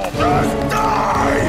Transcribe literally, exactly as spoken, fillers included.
Die!